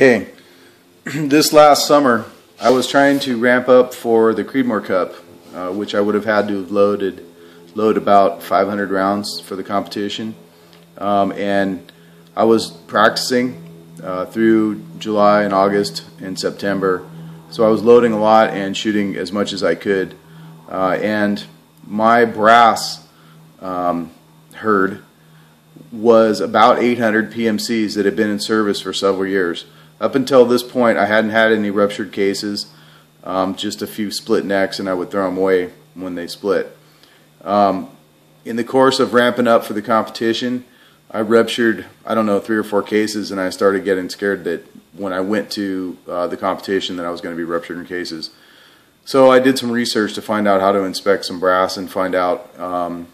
Okay, this last summer I was trying to ramp up for the Creedmoor Cup, which I would have had to have load about 500 rounds for the competition, and I was practicing through July and August and September, so I was loading a lot and shooting as much as I could, and my brass herd was about 800 PMCs that had been in service for several years. Up until this point I hadn't had any ruptured cases, just a few split necks, and I would throw them away when they split. In the course of ramping up for the competition, I ruptured, I don't know, 3 or 4 cases, and I started getting scared that when I went to the competition that I was going to be rupturing cases. So I did some research to find out how to inspect some brass and find out how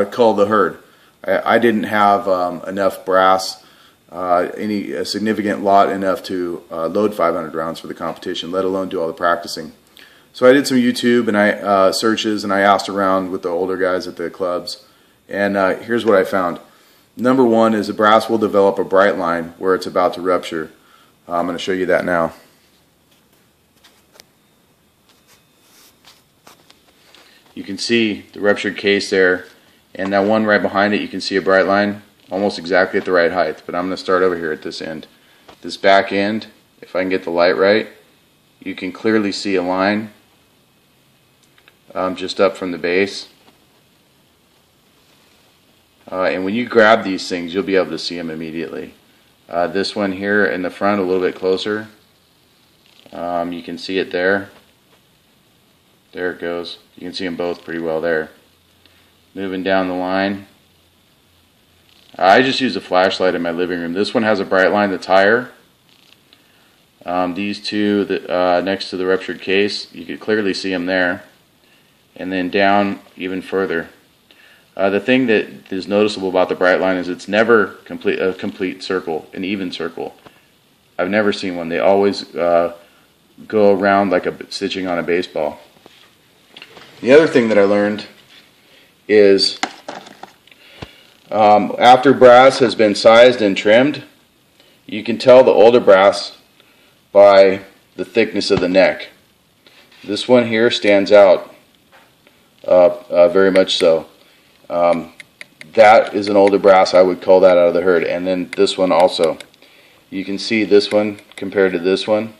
to cull the herd. I didn't have enough brass, a significant lot enough to load 500 rounds for the competition, let alone do all the practicing. So I did some YouTube and searches, and I asked around with the older guys at the clubs, and here's what I found. Number one is the brass will develop a bright line where it's about to rupture. I'm going to show you that now. You can see the ruptured case there. And that one right behind it, you can see a bright line almost exactly at the right height. But I'm going to start over here at this end. This back end, if I can get the light right, you can clearly see a line just up from the base. And when you grab these things, you'll be able to see them immediately. This one here in the front, a little bit closer. You can see it there. There it goes. You can see them both pretty well there. Moving down the line, I just use a flashlight in my living room. This one has a bright line that's higher. These two next to the ruptured case, you can clearly see them there, and then down even further. The thing that is noticeable about the bright line is it's never a complete circle, an even circle. I've never seen one. They always go around like a stitching on a baseball. The other thing that I learned is after brass has been sized and trimmed, you can tell the older brass by the thickness of the neck. This one here stands out very much so. That is an older brass. I would cull that out of the herd. And then this one also. You can see this one compared to this one.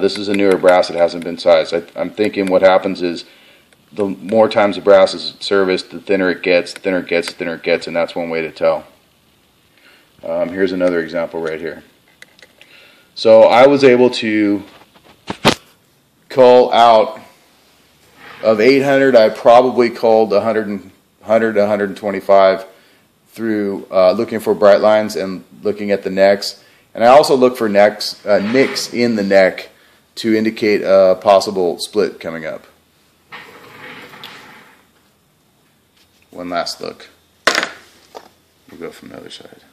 This is a newer brass that hasn't been sized. I'm thinking what happens is the more times the brass is serviced, the thinner it gets, thinner it gets, thinner it gets, and that's one way to tell. Here's another example right here. So I was able to cull out of 800, I probably culled 100 to 125 through looking for bright lines and looking at the necks. And I also look for nicks in the neck to indicate a possible split coming up. One last look. We'll go from the other side.